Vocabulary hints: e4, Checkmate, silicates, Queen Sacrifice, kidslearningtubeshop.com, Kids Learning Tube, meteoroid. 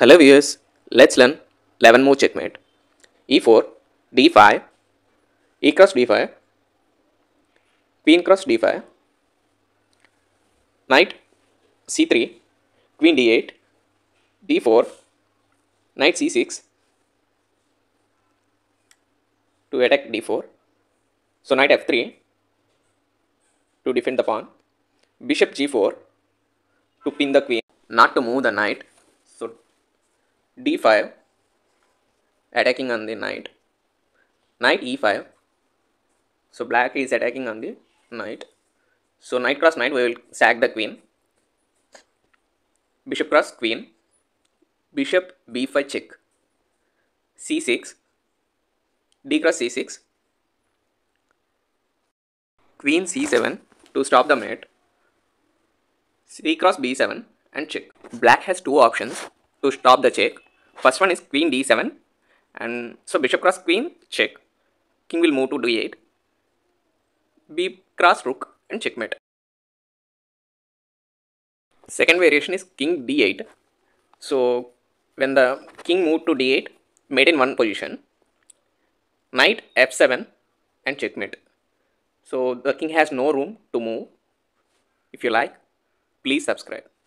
Hello viewers, let's learn 11 move checkmate. e4, d5, e cross d5, queen cross d5, knight c3, queen d8, d4, knight c6 to attack d4. So knight f3 to defend the pawn, bishop g4 to pin the queen, not to move the knight. So d5 attacking on the knight, knight e5, so black is attacking on the knight. So knight cross knight, we will sack the queen, bishop cross queen, bishop b5 check, c6, d cross c6, queen c7 to stop the mate, c cross b7 and check. Black has two options to stop the check. First one is queen d7, and so bishop cross queen check, king will move to d8, b cross rook and checkmate. Second variation is king d8. So when the king moved to d8, mate in one position, knight f7 and checkmate. So the king has no room to move. If you like, please subscribe.